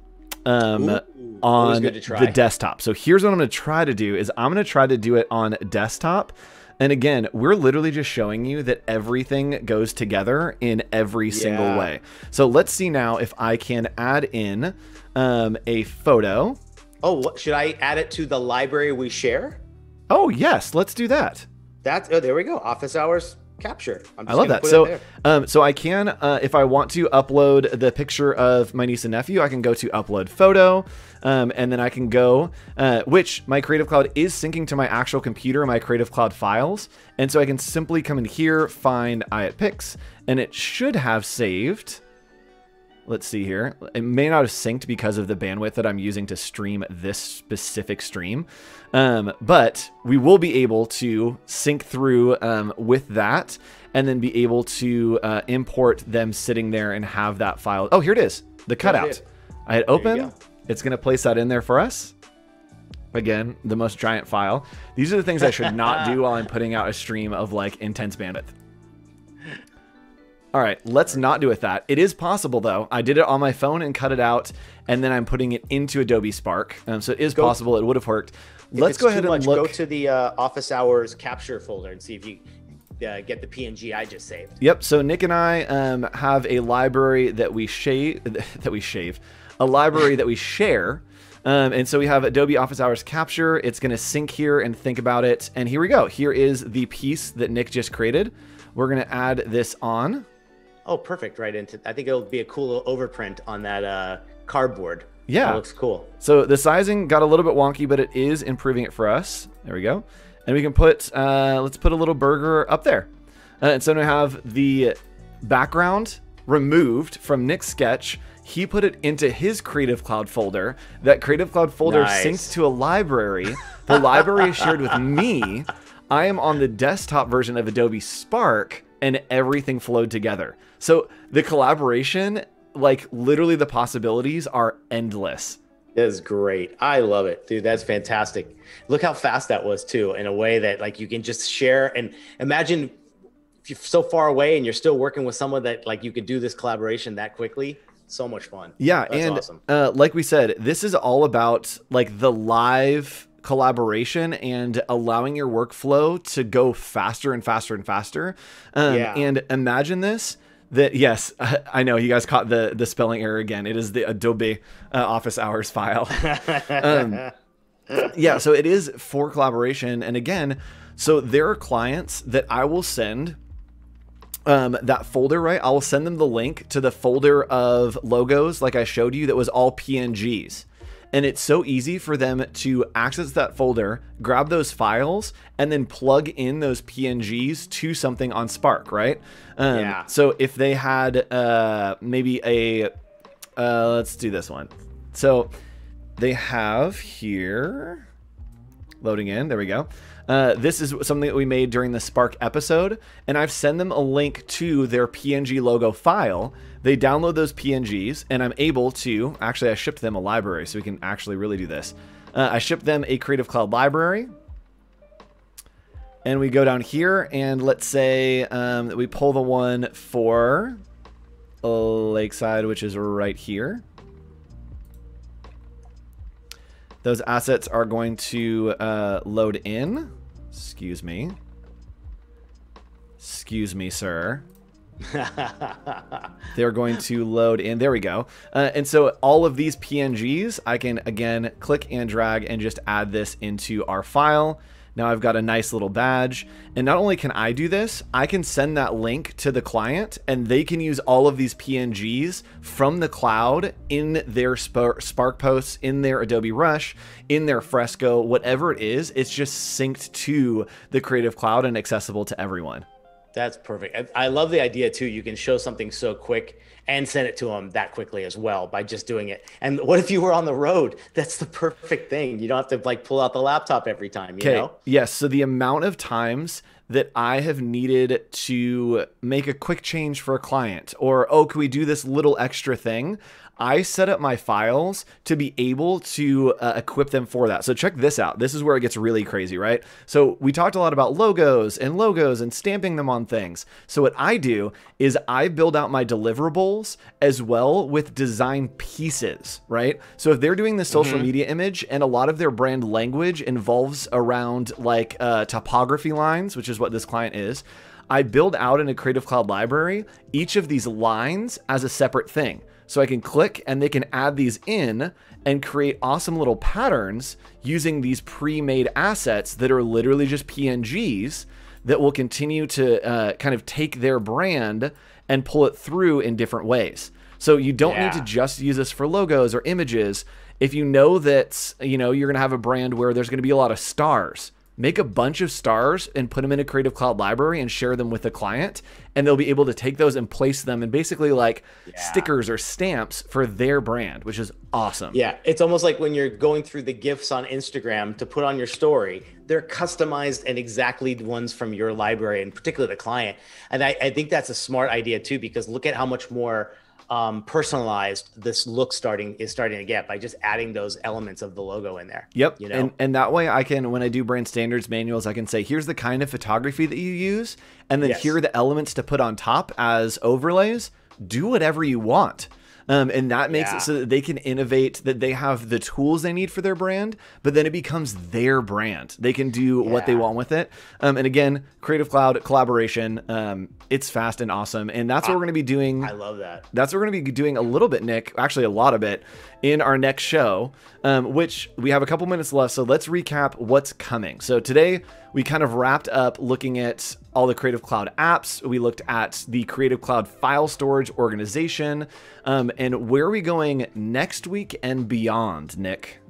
Um, Ooh. on the desktop. So here's what I'm going to try to do is I'm going to try to do it on desktop. And again, we're literally just showing you that everything goes together in every yeah. single way. So let's see now if I can add in um, a photo. Oh, what, should I add it to the library we share? Oh, yes. Let's do that. That's, oh, there we go. Office hours. Capture. I'm just I love that. So, um, so I can, uh, if I want to upload the picture of my niece and nephew, I can go to upload photo. Um, and then I can go, uh, which my Creative Cloud is syncing to my actual computer, my Creative Cloud files. And so I can simply come in here, find iAtPix, and it should have saved. Let's see here. It may not have synced because of the bandwidth that I'm using to stream this specific stream. Um, but we will be able to sync through um, with that and then be able to uh, import them sitting there and have that file. Oh, here it is. The cutout. I hit open. It's going to place that in there for us. Again, the most giant file. These are the things I should not do while I'm putting out a stream of like intense bandwidth. All right, let's not do it that. It is possible though. I did it on my phone and cut it out, and then I'm putting it into Adobe Spark. Um, so it is go, possible. It would have worked. Let's go ahead and much, look. Go to the uh, office hours capture folder and see if you uh, get the P N G I just saved. Yep. So Nick and I um, have a library that we shave, that we shave, a library that we share. Um, and so we have Adobe Office Hours Capture. It's going to sync here and think about it. And here we go. Here is the piece that Nick just created. We're going to add this on. Oh, perfect. Right into, I think it'll be a cool little overprint on that uh, cardboard. Yeah. That looks cool. So the sizing got a little bit wonky, but it is improving it for us. There we go. And we can put, uh, let's put a little burger up there. Uh, and so now we have the background removed from Nick's sketch. He put it into his Creative Cloud folder. That Creative Cloud folder nice. syncs to a library. The library is shared with me. I am on the desktop version of Adobe Spark, and everything flowed together. So the collaboration, like literally the possibilities are endless. That's great. I love it, dude. That's fantastic. Look how fast that was too, in a way that like you can just share, and imagine if you're so far away and you're still working with someone that like you could do this collaboration that quickly. So much fun. Yeah. That's and awesome. uh, like we said, this is all about like the live collaboration and allowing your workflow to go faster and faster and faster. Um, yeah. And imagine this. That yes, I know you guys caught the the spelling error again. It is the Adobe uh, Office Hours file. um, yeah, so it is for collaboration. And again, so there are clients that I will send um, that folder, right? I will send them the link to the folder of logos, like I showed you, that was all P N Gs. And it's so easy for them to access that folder, grab those files, and then plug in those P N Gs to something on Spark, right? Um, yeah. So if they had uh, maybe a, uh, let's do this one. So they have here, loading in, there we go. Uh, this is something that we made during the Spark episode, and I've sent them a link to their P N G logo file. They download those P N Gs, and I'm able to, actually I shipped them a library, so we can actually really do this. Uh, I shipped them a Creative Cloud library, and we go down here, and let's say um, that we pull the one for Lakeside, which is right here. Those assets are going to uh, load in. Excuse me. Excuse me, sir. They're going to load in. There we go. Uh, and so all of these P N Gs, I can, again, click and drag and just add this into our file. Now I've got a nice little badge. And not only can I do this, I can send that link to the client, and they can use all of these P N Gs from the cloud in their Spark posts, in their Adobe Rush, in their Fresco, whatever it is. It's just synced to the Creative Cloud and accessible to everyone. That's perfect. I love the idea too. You can show something so quick and send it to them that quickly as well by just doing it. And what if you were on the road? That's the perfect thing. You don't have to like pull out the laptop every time, you know? Yes. So the amount of times that I have needed to make a quick change for a client, or, oh, can we do this little extra thing? I set up my files to be able to uh, equip them for that. So check this out. This is where it gets really crazy, right? So we talked a lot about logos and logos and stamping them on things. So what I do is I build out my deliverables as well with design pieces, right? So if they're doing the social mm-hmm. media image, and a lot of their brand language involves around like uh, typography lines, which is what this client is, I build out in a Creative Cloud library each of these lines as a separate thing. So I can click and they can add these in and create awesome little patterns using these pre-made assets that are literally just P N Gs that will continue to uh, kind of take their brand and pull it through in different ways. So you don't yeah. need to just use this for logos or images. If you know that, you know, you're going to have a brand where there's going to be a lot of stars, make a bunch of stars and put them in a Creative Cloud library and share them with the client, and they'll be able to take those and place them in basically like yeah. stickers or stamps for their brand, which is awesome. Yeah, it's almost like when you're going through the GIFs on Instagram to put on your story, they're customized and exactly the ones from your library and particularly the client. And I, I think that's a smart idea too, because look at how much more Um, personalized this look starting is starting to get by just adding those elements of the logo in there. Yep. You know? and, and that way I can, when I do brand standards manuals, I can say, here's the kind of photography that you use. And then yes. here are the elements to put on top as overlays. Do whatever you want. Um, and that makes yeah. it so that they can innovate, that they have the tools they need for their brand, but then it becomes their brand. They can do yeah. what they want with it. Um, and again, Creative Cloud collaboration, um, it's fast and awesome. And that's what we're going to be doing. I love that. That's what we're going to be doing a little bit, Nick, actually a lot of it in our next show, um, which we have a couple minutes left. So let's recap what's coming. So today we kind of wrapped up looking at all the Creative Cloud apps. We looked at the Creative Cloud file storage organization. Um, and where are we going next week and beyond, Nick?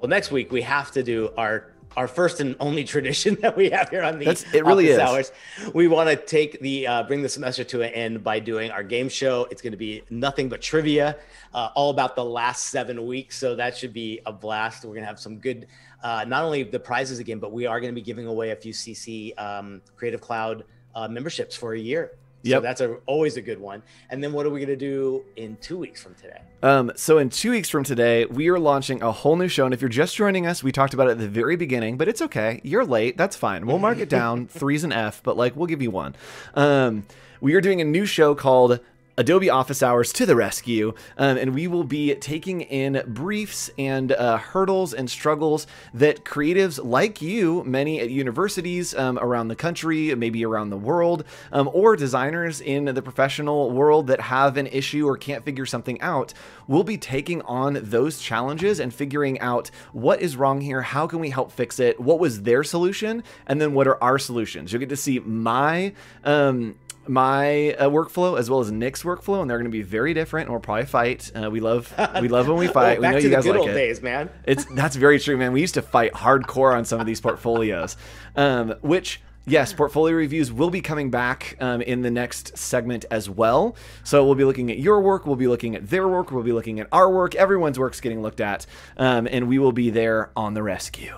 Well, next week we have to do our our first and only tradition that we have here on the That's, it really is. Hours. We want to take the, uh, bring the semester to an end by doing our game show. It's going to be nothing but trivia, uh, all about the last seven weeks. So that should be a blast. We're going to have some good, uh, not only the prizes again, but we are going to be giving away a few C C um, Creative Cloud uh, memberships for a year. Yep. So that's a, always a good one. And then what are we going to do in two weeks from today? Um, so in two weeks from today, we are launching a whole new show. And if you're just joining us, we talked about it at the very beginning, but it's okay. You're late. That's fine. We'll mark it down. Three's an F, but like, we'll give you one. Um, we are doing a new show called Adobe Office Hours to the Rescue, um, and we will be taking in briefs and uh, hurdles and struggles that creatives like you, many at universities um, around the country, maybe around the world, um, or designers in the professional world that have an issue or can't figure something out, we'll be taking on those challenges and figuring out what is wrong here, how can we help fix it, what was their solution, and then what are our solutions. You'll get to see my um, my uh, workflow as well as Nick's workflow, and they're going to be very different, and we'll probably fight. Uh, we love we love when we fight. Back we know to you the guys good like old it. Days, man. It's that's very true, man. We used to fight hardcore on some of these portfolios, um, which. Yes, portfolio reviews will be coming back um, in the next segment as well. So we'll be looking at your work, we'll be looking at their work, we'll be looking at our work, everyone's work's getting looked at, um, and we will be there on the rescue.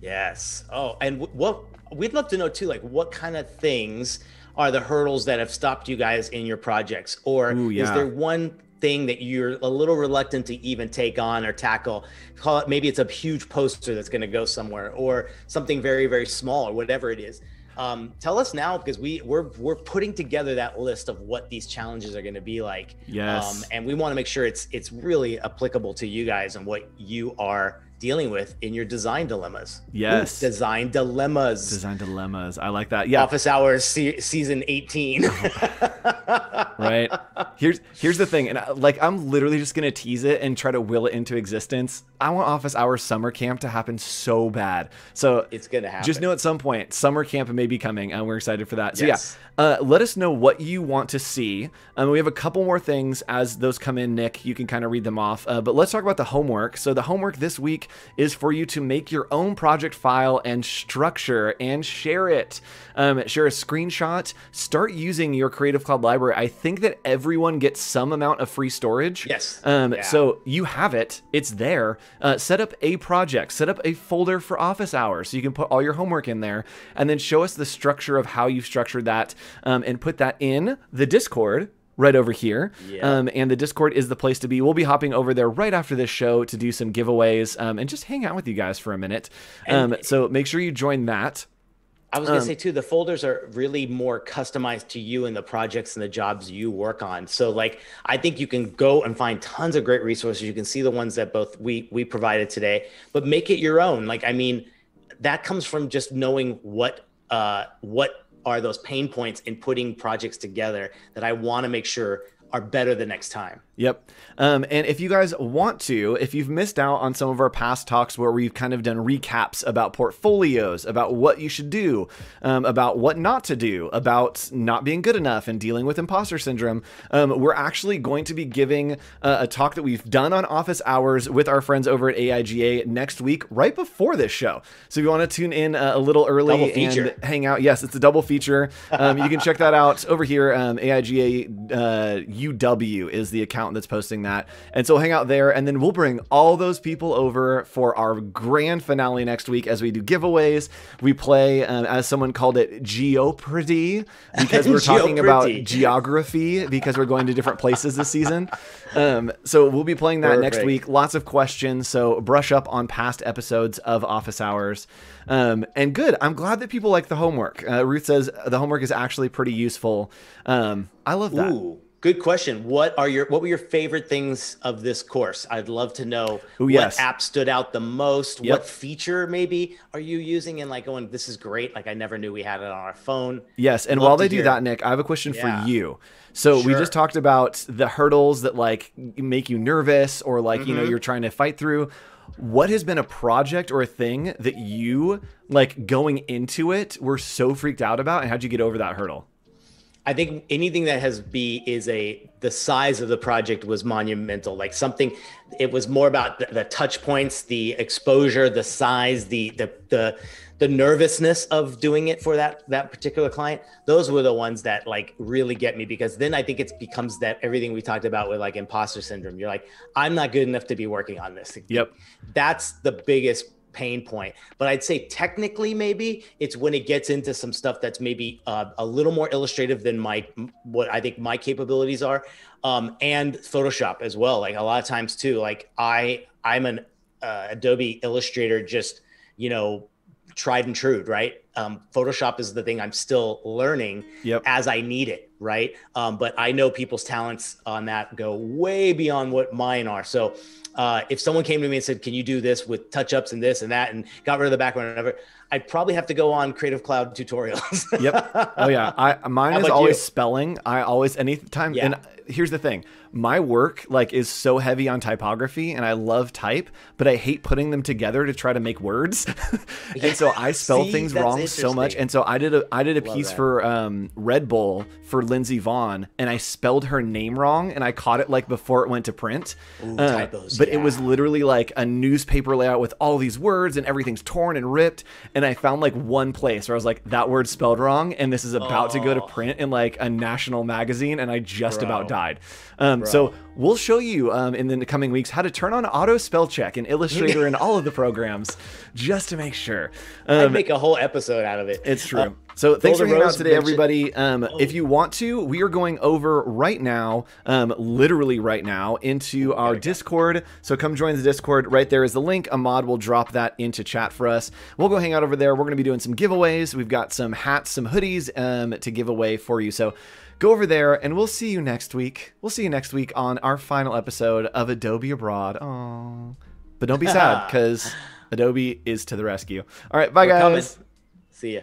Yes. Oh, and what we'd love to know too, like what kind of things are the hurdles that have stopped you guys in your projects? Or Ooh, yeah. is there one thing that you're a little reluctant to even take on or tackle? Call it, maybe it's a huge poster that's going to go somewhere, or something very, very small, or whatever it is. Um, tell us now, because we we're, we're putting together that list of what these challenges are going to be like. Yes. Um, and we want to make sure it's, it's really applicable to you guys and what you are dealing with in your design dilemmas. Yes. Ooh, design dilemmas. Design dilemmas. I like that. Yeah. Office Hours se season eighteen. Right. Here's here's the thing, and I, like I'm literally just gonna tease it and try to will it into existence. I want Office Hours summer camp to happen so bad. So it's gonna happen. Just know at some point summer camp may be coming, and we're excited for that. So yes. yeah, uh, let us know what you want to see. Um, we have a couple more things as those come in, Nick. You can kind of read them off. Uh, but let's talk about the homework. So the homework this week is for you to make your own project file and structure and share it. Um, share a screenshot. Start using your Creative Cloud library. I think that everyone gets some amount of free storage. Yes. Um, yeah. So you have it. It's there. Uh, set up a project. Set up a folder for Office Hours so you can put all your homework in there, and then show us the structure of how you've structured that, um, and put that in the Discord right over here. Yeah. Um, and the Discord is the place to be. We'll be hopping over there right after this show to do some giveaways um, and just hang out with you guys for a minute. Um, so make sure you join that. I was going to um, say too, the folders are really more customized to you and the projects and the jobs you work on. So like, I think you can go and find tons of great resources. You can see the ones that both we, we provided today, but make it your own. Like, I mean, that comes from just knowing what, uh, what are those pain points in putting projects together that I want to make sure are better the next time. Yep. Um, and if you guys want to, if you've missed out on some of our past talks where we've kind of done recaps about portfolios, about what you should do, um, about what not to do, about not being good enough and dealing with imposter syndrome, um, we're actually going to be giving uh, a talk that we've done on Office Hours with our friends over at A I G A next week, right before this show. So if you want to tune in uh, a little early and hang out, yes, it's a double feature. Um, you can check that out over here. Um, A I G A uh, U W is the account that's posting that, and so hang out there, and then we'll bring all those people over for our grand finale next week as we do giveaways. We play um, as someone called it, Geopardy, because we're talking about geography, because we're going to different places this season. Um, so we'll be playing that Perfect. next week. Lots of questions, so brush up on past episodes of Office Hours. Um, and good, I'm glad that people like the homework. Uh, Ruth says the homework is actually pretty useful. Um, I love that. Ooh. Good question. What are your what were your favorite things of this course? I'd love to know Ooh, what yes. app stood out the most. Yep. What feature maybe are you using and like going, this is great. Like I never knew we had it on our phone. Yes. And love while they hear. do that, Nick, I have a question yeah. for you. So sure. we just talked about the hurdles that like make you nervous or like, mm-hmm. you know, you're trying to fight through. What has been a project or a thing that you like going into it were so freaked out about, and how'd you get over that hurdle? I think anything that has be is a, the size of the project was monumental. Like something, it was more about the, the touch points, the exposure, the size, the, the, the, the nervousness of doing it for that, that particular client. Those were the ones that like really get me, because then I think it becomes that everything we talked about with like imposter syndrome. You're like, I'm not good enough to be working on this. Yep. That's the biggest pain point. But I'd say technically maybe it's when it gets into some stuff that's maybe uh, a little more illustrative than my what I think my capabilities are, um, and Photoshop as well. Like a lot of times too, like I I'm an uh, Adobe Illustrator, just you know tried and true, right? Um, Photoshop is the thing I'm still learning yep. as I need it, right? Um, but I know people's talents on that go way beyond what mine are. So uh, if someone came to me and said, can you do this with touch-ups and this and that and got rid of the background and whatever, I'd probably have to go on Creative Cloud tutorials. Yep. Oh yeah. I, mine is always you? spelling. I always, anytime. Yeah. And here's the thing. My work like is so heavy on typography and I love type, but I hate putting them together to try to make words. and yeah. so I spell See, things wrong so much. And so I did a, I did a love piece that. for um, Red Bull for Lindsay Vaughn, and I spelled her name wrong and I caught it like before it went to print. Ooh, uh, typos, but yeah. it was literally like a newspaper layout with all these words and everything's torn and ripped. And I found like one place where I was like, that word's spelled wrong. And this is about oh. to go to print in like a national magazine. And I just Bro. about died. Um, so we'll show you um, in the coming weeks how to turn on auto spell check in Illustrator and all of the programs just to make sure. Um, I'd make a whole episode out of it. It's true. Uh, So thanks for hanging out today, everybody. Um, oh. If you want to, we are going over right now, um, literally right now, into our Discord. So come join the Discord. Right there is the link. Ahmad will drop that into chat for us. We'll go hang out over there. We're going to be doing some giveaways. We've got some hats, some hoodies um, to give away for you. So go over there, and we'll see you next week. We'll see you next week on our final episode of Adobe Abroad. Aww. But don't be sad, because Adobe is to the rescue. All right, bye, We're guys. Coming. See ya.